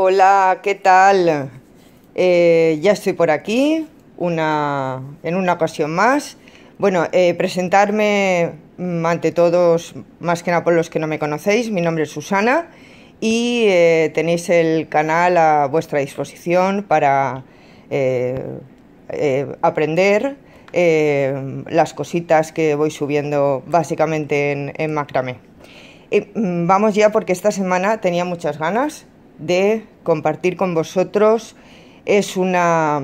Hola, ¿qué tal? Ya estoy por aquí en una ocasión más. Bueno, presentarme ante todos, más que nada por los que no me conocéis. Mi nombre es Susana y tenéis el canal a vuestra disposición para aprender las cositas que voy subiendo básicamente en macramé. Vamos ya, porque esta semana tenía muchas ganas de compartir con vosotros. Es una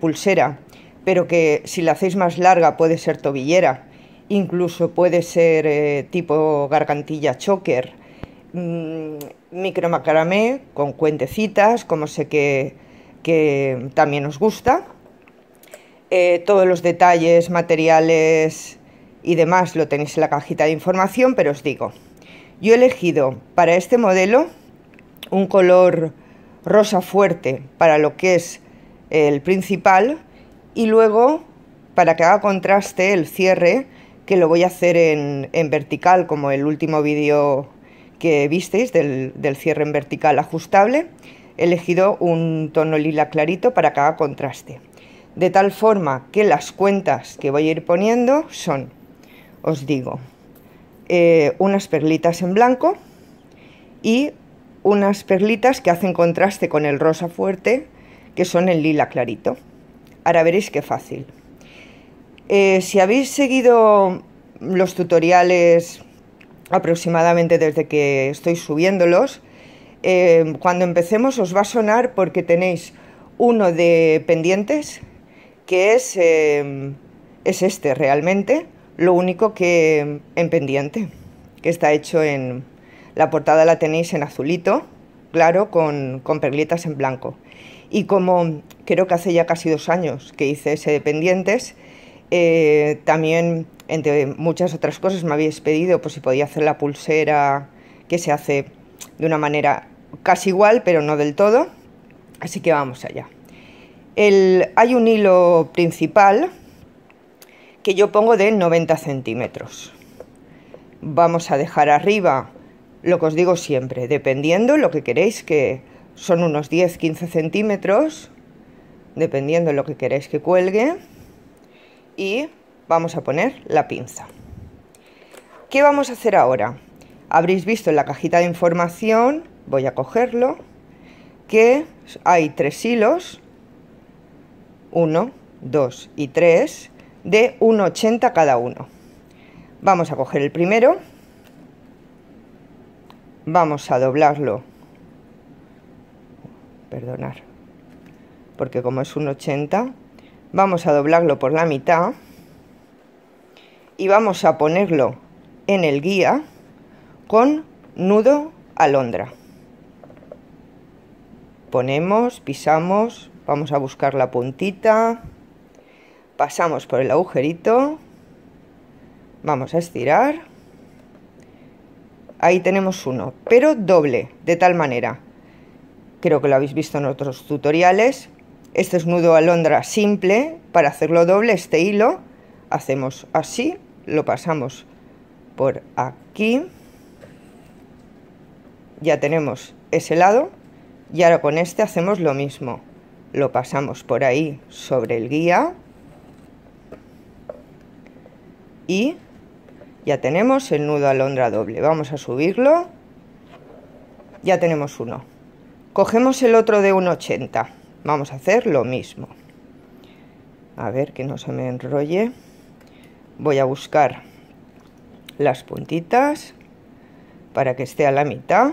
pulsera, pero que si la hacéis más larga puede ser tobillera, incluso puede ser tipo gargantilla choker, micromacramé con cuentecitas, como sé que también os gusta. Todos los detalles, materiales y demás lo tenéis en la cajita de información, pero os digo, yo he elegido para este modelo un color rosa fuerte para lo que es el principal, y luego para que haga contraste el cierre, que lo voy a hacer en vertical, como el último vídeo que visteis del cierre en vertical ajustable. He elegido un tono lila clarito para que haga contraste, de tal forma que las cuentas que voy a ir poniendo son, os digo, unas perlitas en blanco y unas perlitas que hacen contraste con el rosa fuerte, que son el lila clarito. Ahora veréis qué fácil. Si habéis seguido los tutoriales aproximadamente desde que estoy subiéndolos, cuando empecemos os va a sonar, porque tenéis uno de pendientes, que es este realmente, lo único que en pendiente, que está hecho en... La portada la tenéis en azulito claro con perlitas en blanco. Y como creo que hace ya casi 2 años que hice ese de pendientes, también entre muchas otras cosas me habéis pedido pues si podía hacer la pulsera, que se hace de una manera casi igual pero no del todo, así que vamos allá. Hay un hilo principal que yo pongo de 90 centímetros. Vamos a dejar arriba lo que os digo siempre, dependiendo lo que queréis, que son unos 10-15 centímetros, dependiendo lo que queréis que cuelgue, y vamos a poner la pinza. ¿Qué vamos a hacer ahora? Habréis visto en la cajita de información, voy a cogerlo, que hay 3 hilos, 1, 2 y 3, de 1,80 cada uno. Vamos a coger el primero. Vamos a doblarlo, perdonad, porque como es un 80, vamos a doblarlo por la mitad y vamos a ponerlo en el guía con nudo alondra. Ponemos, pisamos, vamos a buscar la puntita, pasamos por el agujerito, vamos a estirar. Ahí tenemos uno, pero doble, de tal manera, creo que lo habéis visto en otros tutoriales, este es nudo alondra simple. Para hacerlo doble, este hilo, hacemos así, lo pasamos por aquí, ya tenemos ese lado, y ahora con este hacemos lo mismo, lo pasamos por ahí sobre el guía, y ya tenemos el nudo alondra doble. Vamos a subirlo. Ya tenemos uno. Cogemos el otro de 1,80. Vamos a hacer lo mismo. A ver que no se me enrolle. Voy a buscar las puntitas para que esté a la mitad.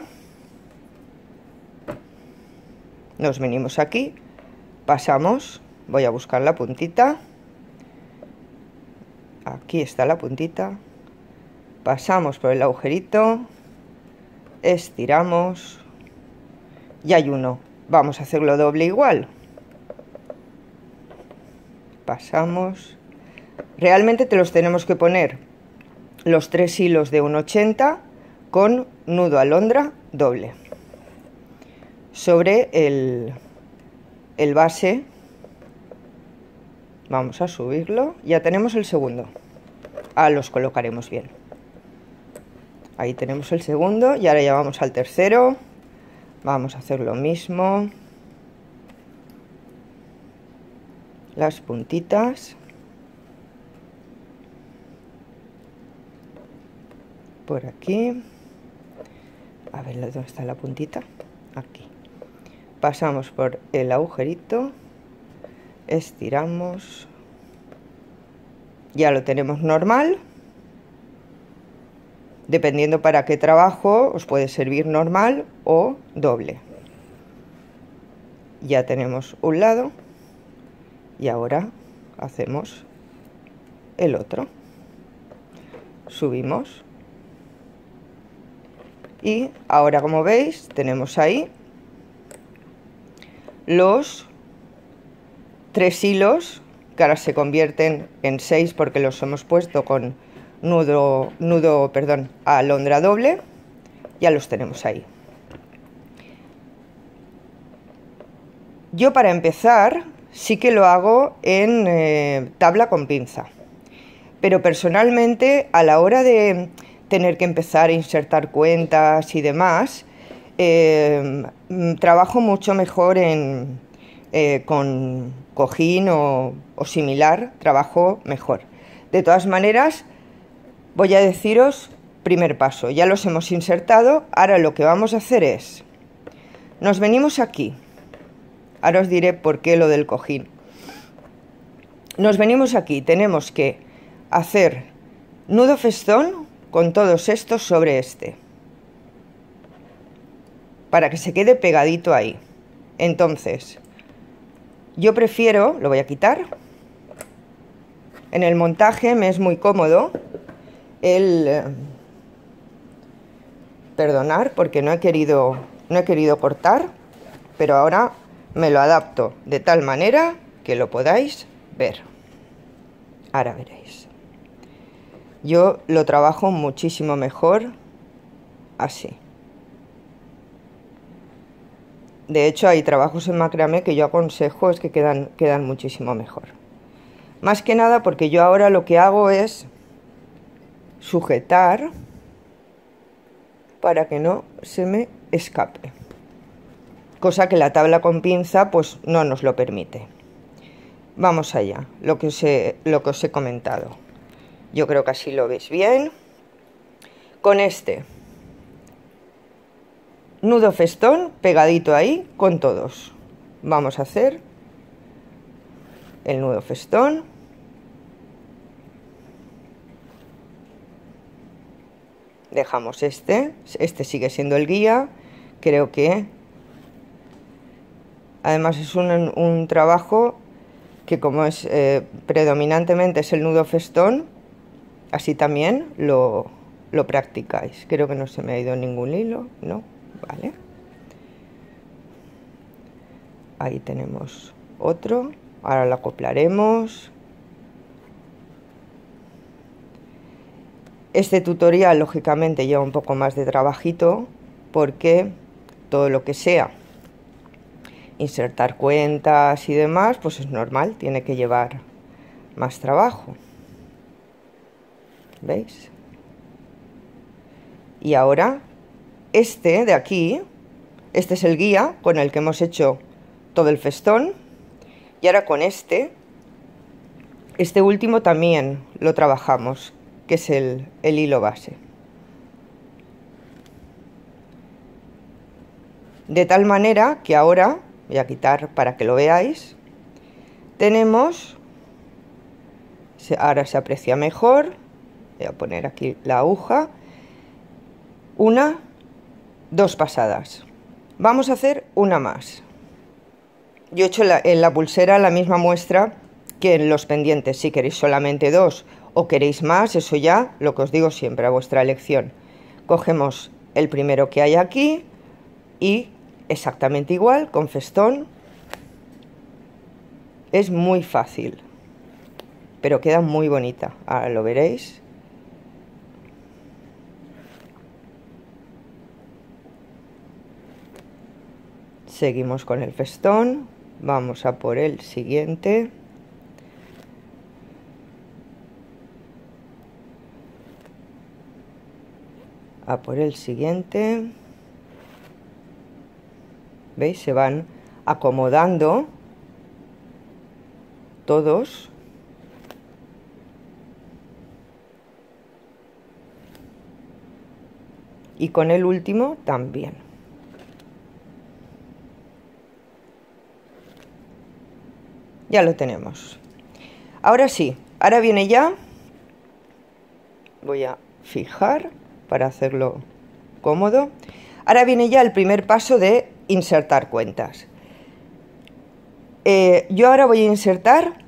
Nos venimos aquí. Pasamos. Voy a buscar la puntita. Aquí está la puntita. Pasamos por el agujerito, estiramos y hay uno. Vamos a hacerlo doble igual. Pasamos. Realmente te los tenemos que poner los 3 hilos de 1,80 con nudo alondra doble sobre el base. Vamos a subirlo. Ya tenemos el segundo. Ah, los colocaremos bien. Ahí tenemos el segundo y ahora ya vamos al tercero. Vamos a hacer lo mismo. Las puntitas. Por aquí. A ver, ¿dónde está la puntita? Aquí. Pasamos por el agujerito. Estiramos. Ya lo tenemos normal. Dependiendo para qué trabajo, os puede servir normal o doble. Ya tenemos un lado. Y ahora hacemos el otro. Subimos. Y ahora, como veis, tenemos ahí los 3 hilos, que ahora se convierten en 6 porque los hemos puesto con nudo, alondra doble. Ya los tenemos ahí. Yo, para empezar, sí que lo hago en tabla con pinza, pero personalmente, a la hora de tener que empezar a insertar cuentas y demás, trabajo mucho mejor en, con cojín o similar, trabajo mejor. De todas maneras, voy a deciros primer paso. Ya los hemos insertado, ahora lo que vamos a hacer es, nos venimos aquí, ahora os diré por qué lo del cojín. Nos venimos aquí, tenemos que hacer nudo festón con todos estos sobre este, para que se quede pegadito ahí. Entonces, yo prefiero, lo voy a quitar. En el montaje me es muy cómodo el... Perdonar porque no he querido cortar, pero ahora me lo adapto de tal manera que lo podáis ver. Ahora veréis. Yo lo trabajo muchísimo mejor así. De hecho, hay trabajos en macramé que yo aconsejo, es que quedan muchísimo mejor. Más que nada porque yo ahora lo que hago es sujetar para que no se me escape. Cosa que la tabla con pinza pues no nos lo permite. Vamos allá, lo que os he comentado. Yo creo que así lo veis bien. Con este nudo festón pegadito ahí con todos. Vamos a hacer el nudo festón. Dejamos este sigue siendo el guía. Creo que además es un trabajo que, como es predominantemente es el nudo festón, así también lo practicáis. Creo que no se me ha ido ningún hilo, ¿no? Vale. Ahí tenemos otro. Ahora lo acoplaremos. Este tutorial, lógicamente, lleva un poco más de trabajito porque todo lo que sea insertar cuentas y demás, pues es normal, tiene que llevar más trabajo. ¿Veis? Y ahora este de aquí, este es el guía con el que hemos hecho todo el festón, y ahora con este último también lo trabajamos, que es el hilo base. De tal manera que ahora, voy a quitar para que lo veáis, tenemos, ahora se aprecia mejor. Voy a poner aquí la aguja. 1, 2 pasadas. Vamos a hacer una más. Yo he hecho en la pulsera la misma muestra que en los pendientes. Si queréis solamente 2 o queréis más, eso ya lo que os digo siempre, a vuestra elección. Cogemos el primero que hay aquí y exactamente igual, con festón. Es muy fácil, pero queda muy bonita. Ahora lo veréis. Seguimos con el festón, vamos a por el siguiente. A por el siguiente. ¿Veis? Se van acomodando todos. Y con el último también. Ya lo tenemos. Ahora sí, ahora viene ya. Voy a fijar para hacerlo cómodo. Ahora viene ya el primer paso de insertar cuentas. Yo ahora voy a insertar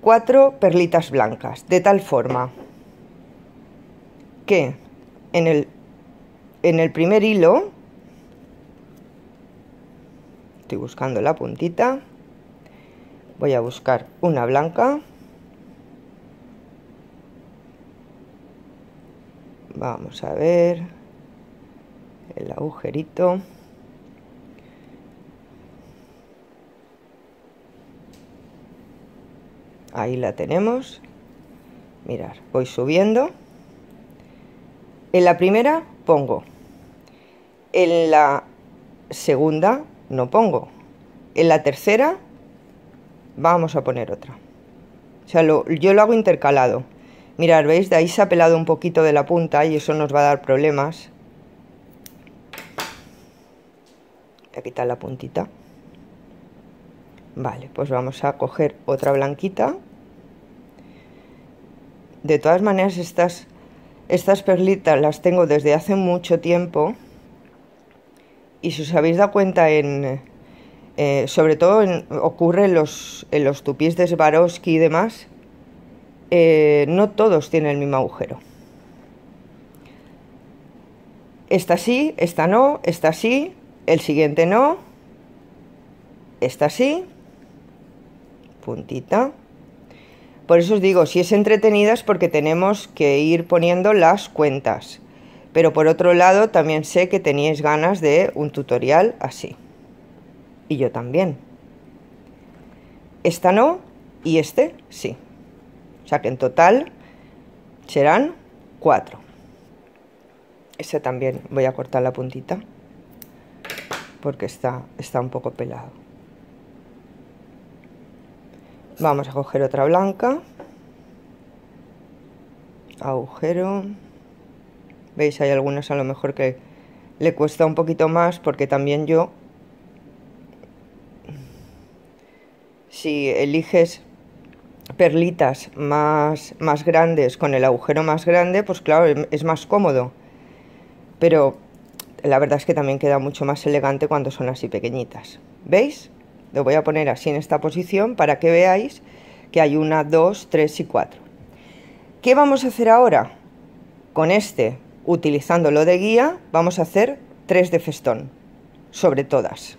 4 perlitas blancas, de tal forma que en el primer hilo, estoy buscando la puntita, voy a buscar una blanca, vamos a ver el agujerito, ahí la tenemos, mirad, voy subiendo, en la primera pongo, en la segunda no pongo, en la tercera vamos a poner otra, o sea, yo lo hago intercalado. Mirad, ¿veis? De ahí se ha pelado un poquito de la punta y eso nos va a dar problemas. Voy a quitar la puntita. Vale, pues vamos a coger otra blanquita. De todas maneras, estas perlitas las tengo desde hace mucho tiempo. Y si os habéis dado cuenta sobre todo ocurre en los tupís de Swarovski y demás, no todos tienen el mismo agujero. Esta sí, esta no, esta sí, el siguiente no, esta sí, puntita. Por eso os digo, si es entretenida es porque tenemos que ir poniendo las cuentas, pero por otro lado también sé que teníais ganas de un tutorial así. Y yo también. Esta no y este sí. O sea que en total serán 4. Este también voy a cortar la puntita porque está un poco pelado. Vamos a coger otra blanca. Agujero. ¿Veis? Hay algunas a lo mejor que le cuesta un poquito más porque también yo... Si eliges perlitas más grandes con el agujero más grande, pues claro, es más cómodo. Pero la verdad es que también queda mucho más elegante cuando son así pequeñitas. ¿Veis? Lo voy a poner así en esta posición para que veáis que hay 1, 2, 3 y 4. ¿Qué vamos a hacer ahora? Con este, utilizándolo de guía, vamos a hacer 3 de festón sobre todas.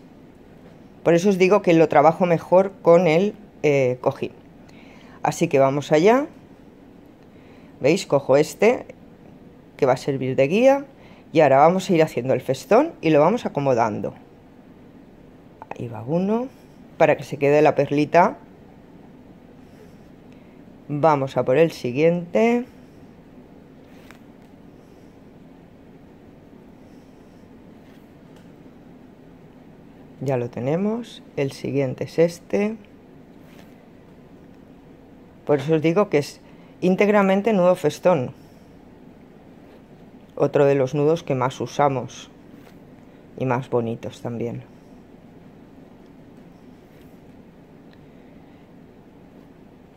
Por eso os digo que lo trabajo mejor con el cojín. Así que vamos allá. ¿Veis? Cojo este, que va a servir de guía. Y ahora vamos a ir haciendo el festón y lo vamos acomodando. Ahí va uno, para que se quede la perlita. Vamos a por el siguiente. Ya lo tenemos, el siguiente es este. Por eso os digo que es íntegramente nudo festón. Otro de los nudos que más usamos y más bonitos también.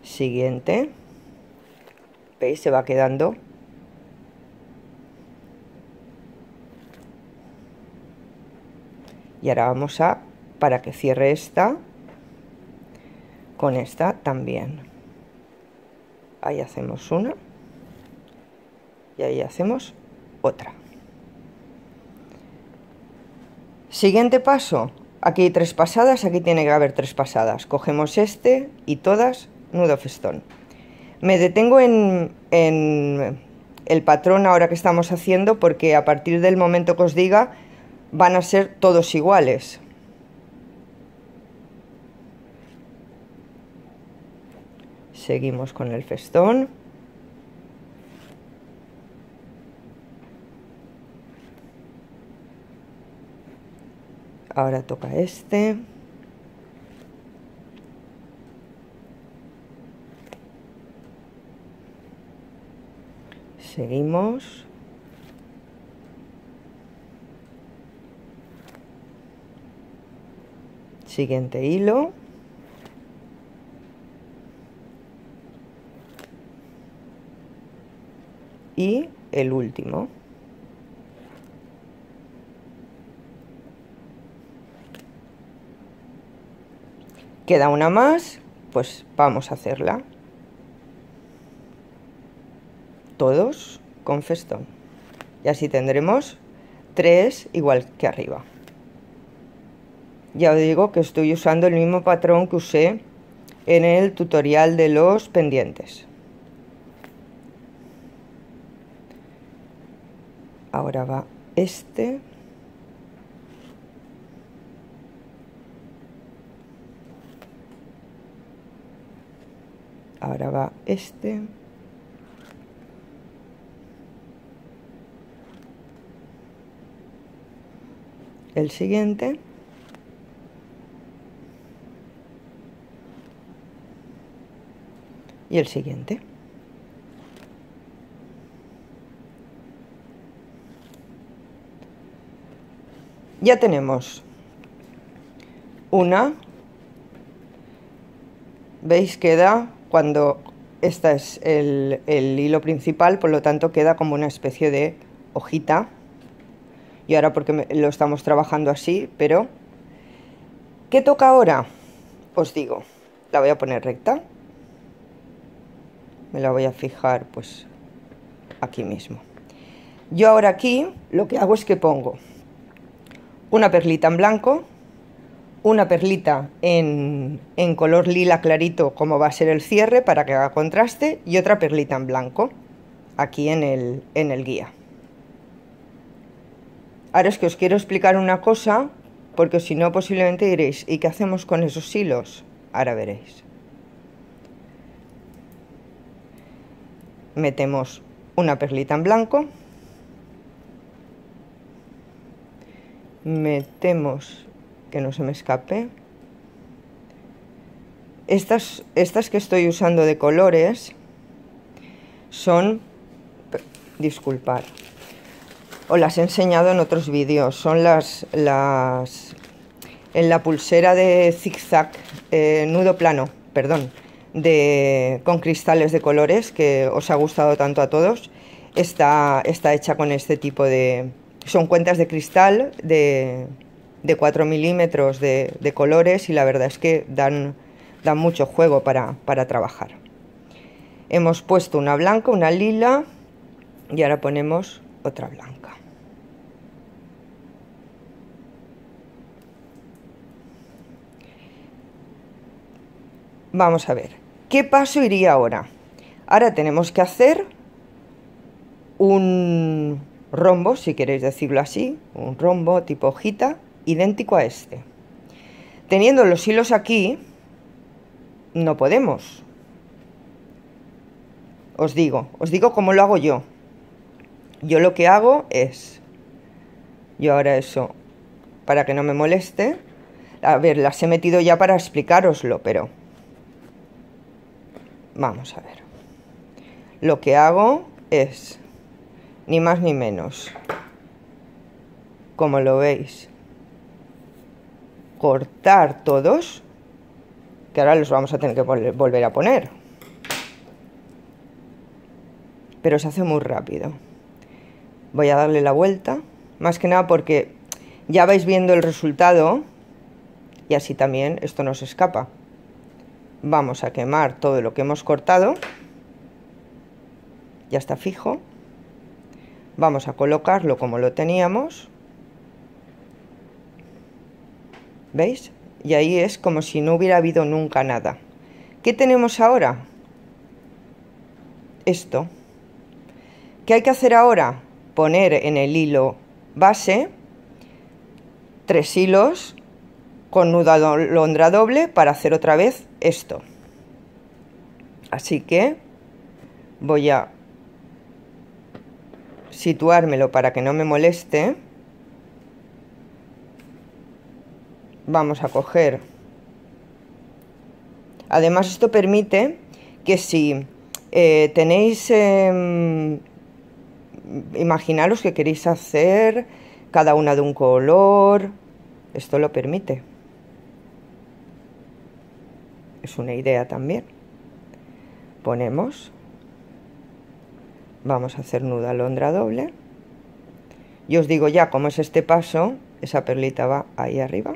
Siguiente. ¿Veis? Se va quedando. Y ahora vamos a, para que cierre esta, con esta también. Ahí hacemos una y ahí hacemos otra. Siguiente paso, aquí hay 3 pasadas, aquí tiene que haber 3 pasadas. Cogemos este y todas, nudo festón. Me detengo en el patrón ahora que estamos haciendo porque a partir del momento que os diga... Van a ser todos iguales. Seguimos con el festón. Ahora toca este. Seguimos. Siguiente hilo. Y el último. Queda una más, pues vamos a hacerla. Todos con festón. Y así tendremos 3 igual que arriba. Ya os digo que estoy usando el mismo patrón que usé en el tutorial de los pendientes. Ahora va este. Ahora va este. El siguiente. Y el siguiente. Ya tenemos una. ¿Veis? Queda cuando esta es el hilo principal, por lo tanto queda como una especie de hojita. Y ahora porque lo estamos trabajando así, pero ¿qué toca ahora? Os digo, la voy a poner recta. Me la voy a fijar pues aquí mismo. Yo ahora aquí lo que hago es que pongo una perlita en blanco, una perlita en color lila clarito como va a ser el cierre para que haga contraste, y otra perlita en blanco aquí en el guía. Ahora es que os quiero explicar una cosa, porque si no posiblemente diréis, ¿y qué hacemos con esos hilos? Ahora veréis. Metemos una perlita en blanco, metemos, que no se me escape, estas que estoy usando de colores son, disculpad, os las he enseñado en otros vídeos, son las en la pulsera de zigzag, nudo plano, perdón, con cristales de colores que os ha gustado tanto a todos. Está hecha con este tipo de... Son cuentas de cristal de 4 milímetros de colores, y la verdad es que dan mucho juego para trabajar. Hemos puesto una blanca, una lila, y ahora ponemos otra blanca. Vamos a ver, ¿qué paso iría ahora? Ahora tenemos que hacer un rombo, si queréis decirlo así, un rombo tipo hojita, idéntico a este. Teniendo los hilos aquí, no podemos. Os digo cómo lo hago yo. Yo lo que hago es, yo ahora eso, para que no me moleste, a ver, las he metido ya para explicároslo, pero vamos a ver. Lo que hago es, ni más ni menos, como lo veis, cortar todos, que ahora los vamos a tener que volver a poner, pero se hace muy rápido. Voy a darle la vuelta, más que nada porque ya vais viendo el resultado y así también esto no se escapa. Vamos a quemar todo lo que hemos cortado. Ya está fijo. Vamos a colocarlo como lo teníamos. ¿Veis? Y ahí es como si no hubiera habido nunca nada. ¿Qué tenemos ahora? Esto. ¿Qué hay que hacer ahora? Poner en el hilo base 3 hilos con nudo alondra doble para hacer otra vez esto. Así que voy a situármelo para que no me moleste. vamos a coger. Además, esto permite que si tenéis, imaginaros que queréis hacer cada una de un color, esto lo permite. Es una idea también. Ponemos, vamos a hacer nudo alondra doble. Yo os digo ya cómo es este paso. Esa perlita va ahí arriba,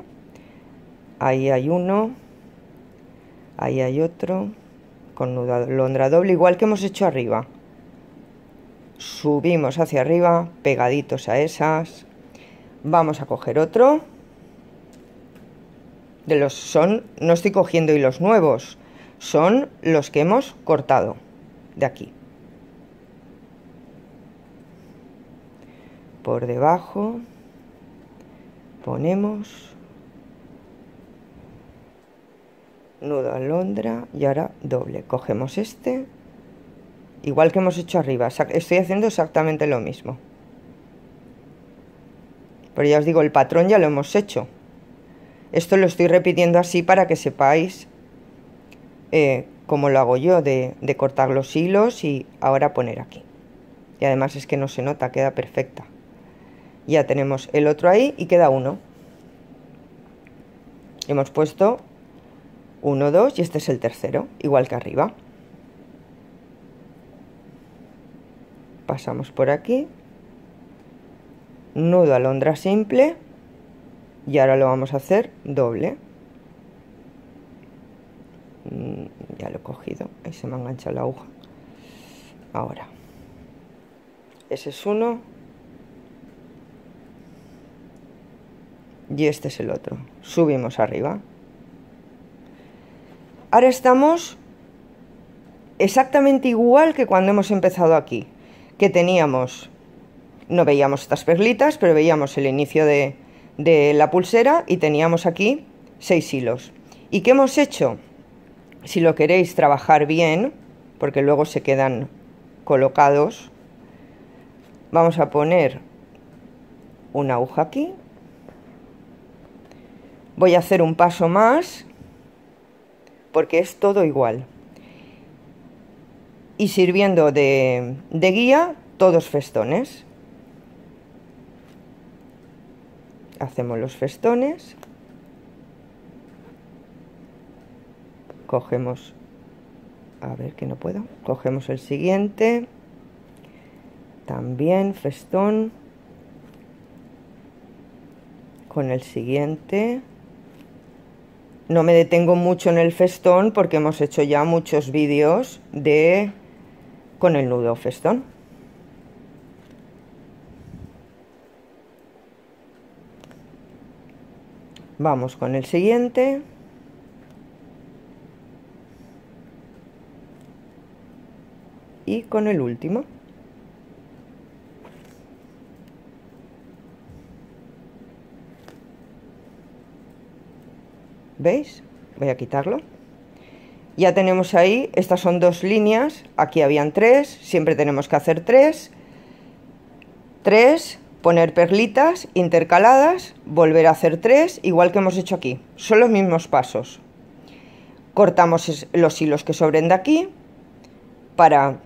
ahí hay uno, ahí hay otro, con nudo alondra doble, igual que hemos hecho arriba. Subimos hacia arriba, pegaditos a esas. Vamos a coger otro. De los son, no estoy cogiendo hilos nuevos, son los que hemos cortado de aquí. Por debajo ponemos nudo alondra y ahora doble. Cogemos este, igual que hemos hecho arriba. Estoy haciendo exactamente lo mismo. Pero ya os digo, el patrón ya lo hemos hecho. Esto lo estoy repitiendo así para que sepáis cómo lo hago yo, de cortar los hilos y ahora poner aquí. Y además es que no se nota, queda perfecta. Ya tenemos el otro ahí y queda uno. Hemos puesto uno, dos y este es el tercero, igual que arriba. Pasamos por aquí, nudo alondra simple y ahora lo vamos a hacer doble. Ya lo he cogido, ahí se me ha enganchado la aguja. Ahora, ese es uno y este es el otro. Subimos arriba. Ahora estamos exactamente igual que cuando hemos empezado aquí, que teníamos, no veíamos estas perlitas, pero veíamos el inicio de la pulsera y teníamos aquí 6 hilos. ¿Y qué hemos hecho? Si lo queréis trabajar bien, porque luego se quedan colocados, vamos a poner una aguja aquí. Voy a hacer un paso más porque es todo igual. Y sirviendo de guía, todos festones. Hacemos los festones. Cogemos, a ver que no puedo, cogemos el siguiente, también festón, con el siguiente. No me detengo mucho en el festón porque hemos hecho ya muchos vídeos de con el nudo festón. Vamos con el siguiente. Y con el último. ¿Veis? Voy a quitarlo. Ya tenemos ahí, estas son 2 líneas, aquí habían 3, siempre tenemos que hacer 3. 3, poner perlitas intercaladas, volver a hacer 3, igual que hemos hecho aquí. Son los mismos pasos. Cortamos los hilos que sobren de aquí para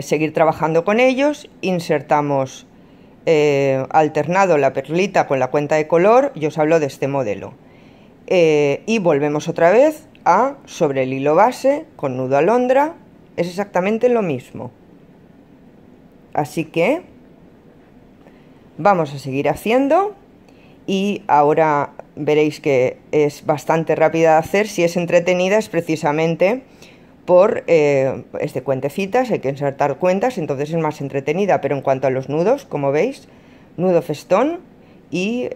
seguir trabajando con ellos. Insertamos alternado la perlita con la cuenta de color, yo os hablo de este modelo, y volvemos otra vez a sobre el hilo base con nudo alondra. Es exactamente lo mismo, así que vamos a seguir haciendo y ahora veréis que es bastante rápida de hacer. Si es entretenida es precisamente por este cuentecitas, hay que insertar cuentas, entonces es más entretenida. Pero en cuanto a los nudos, como veis, nudo festón y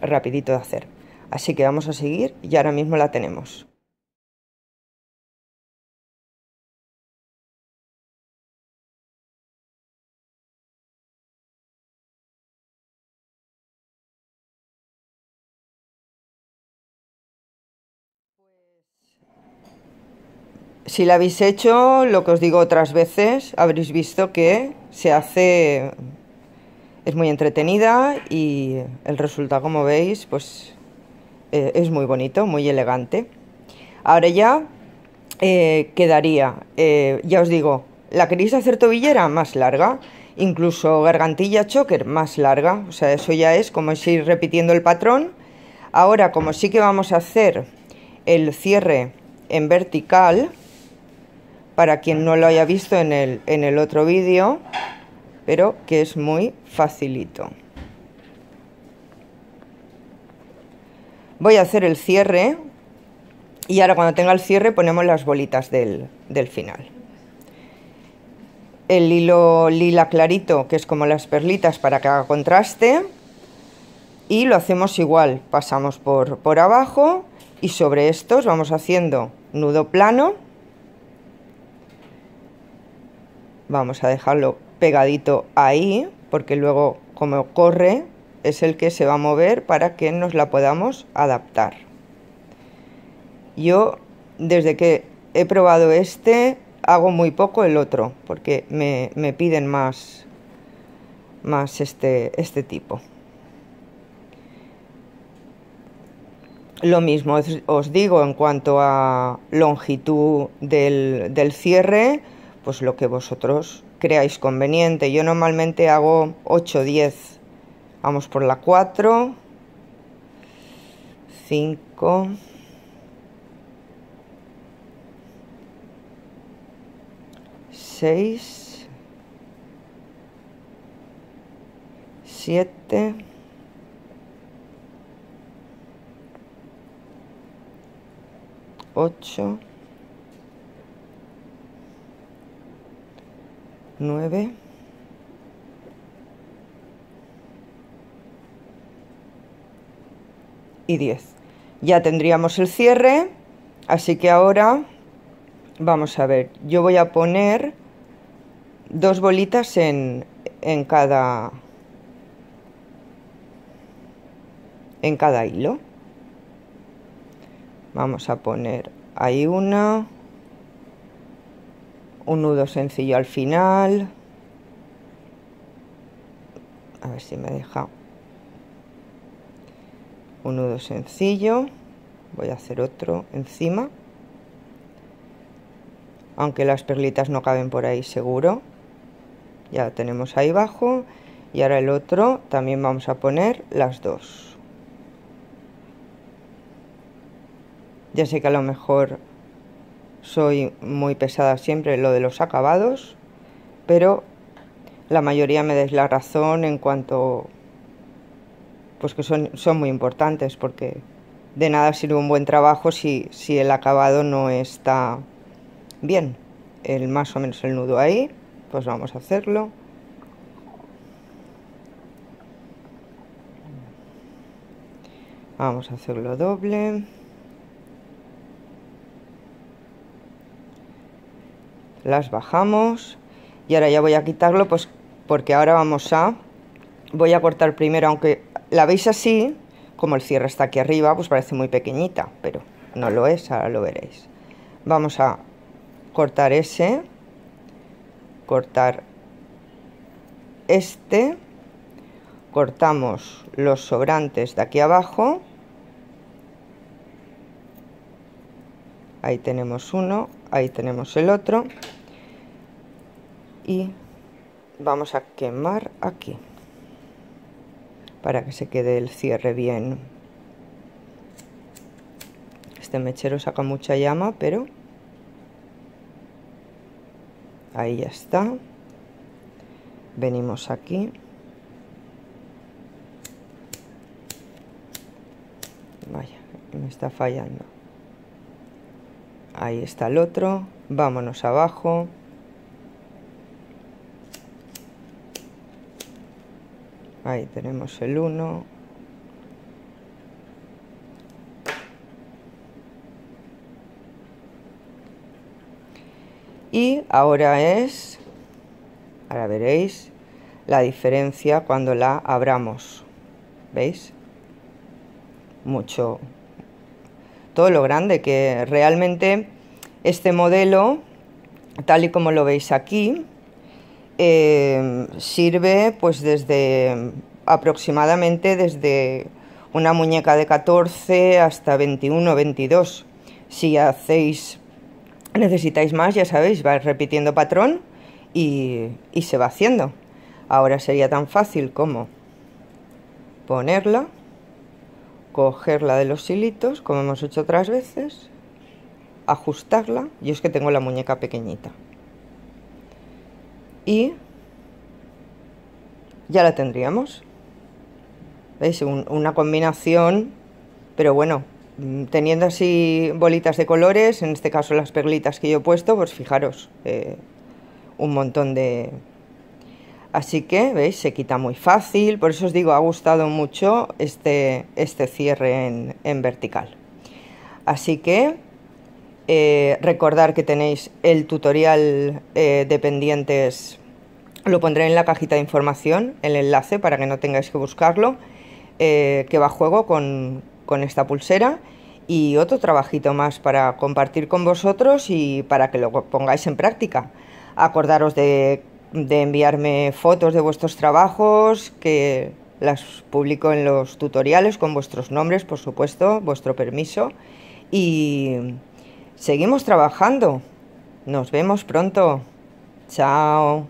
rapidito de hacer. Así que vamos a seguir y ahora mismo la tenemos. Si la habéis hecho, lo que os digo otras veces, habréis visto que se hace Es muy entretenida y el resultado, como veis, pues es muy bonito, muy elegante. Ahora ya quedaría, ya os digo, la queréis hacer tobillera más larga, incluso gargantilla choker más larga. O sea, eso ya es como es ir repitiendo el patrón. Ahora, como sí que vamos a hacer el cierre en vertical, para quien no lo haya visto en el otro vídeo, pero que es muy facilito. Voy a hacer el cierre y ahora cuando tenga el cierre ponemos las bolitas del final. El hilo lila clarito, que es como las perlitas, para que haga contraste, y lo hacemos igual, pasamos por abajo y sobre estos vamos haciendo nudo plano. Vamos a dejarlo pegadito ahí, porque luego como corre es el que se va a mover para que nos la podamos adaptar. Yo desde que he probado este hago muy poco el otro, porque me piden más este tipo. Lo mismo os digo en cuanto a longitud del cierre, pues lo que vosotros creáis conveniente. Yo normalmente hago 8 o 10. Vamos por la 4, 5, 6, 7, 8, 9, 10. Ya tendríamos el cierre, así que ahora vamos a ver. Yo voy a poner dos bolitas en cada hilo. Vamos a poner ahí una, un nudo sencillo al final, a ver si me deja, un nudo sencillo. Voy a hacer otro encima, aunque las perlitas no caben por ahí seguro. Ya lo tenemos ahí abajo, y ahora el otro también vamos a poner las dos. Ya sé que a lo mejor soy muy pesada siempre en lo de los acabados, pero la mayoría me dais la razón en cuanto, pues que son muy importantes, porque de nada sirve un buen trabajo si el acabado no está bien. El más o menos el nudo ahí, pues vamos a hacerlo. Vamos a hacerlo doble. Las bajamos y ahora ya voy a quitarlo, pues porque ahora voy a cortar primero. Aunque la veis así, como el cierre está aquí arriba, pues parece muy pequeñita, pero no lo es, ahora lo veréis. Vamos a cortar ese, cortar este, cortamos los sobrantes de aquí abajo, ahí tenemos uno, ahí tenemos el otro. Y vamos a quemar aquí para que se quede el cierre bien. Este mechero saca mucha llama, pero ahí ya está. Venimos aquí, vaya, me está fallando. Ahí está el otro. Vámonos abajo. Ahí tenemos el 1. Y ahora es, ahora veréis la diferencia cuando la abramos. ¿Veis? Mucho, todo lo grande que realmente este modelo, tal y como lo veis aquí, sirve pues desde aproximadamente desde una muñeca de 14 hasta 21 22. Si hacéis, necesitáis más, ya sabéis, vais repitiendo patrón y se va haciendo. Ahora sería tan fácil como ponerla, cogerla de los hilitos, como hemos hecho otras veces, ajustarla. Yo es que tengo la muñeca pequeñita. Y ya la tendríamos. ¿Veis? Una combinación, pero bueno, teniendo así bolitas de colores, en este caso las perlitas que yo he puesto, pues fijaros, un montón de... Así que, ¿veis? Se quita muy fácil, por eso os digo, ha gustado mucho este cierre en vertical. Así que, recordar que tenéis el tutorial de pendientes, lo pondré en la cajita de información, el enlace, para que no tengáis que buscarlo, que va a juego con esta pulsera, y otro trabajito más para compartir con vosotros y para que lo pongáis en práctica. Acordaros de enviarme fotos de vuestros trabajos, que las publico en los tutoriales con vuestros nombres, por supuesto, vuestro permiso, y seguimos trabajando. Nos vemos pronto. Chao.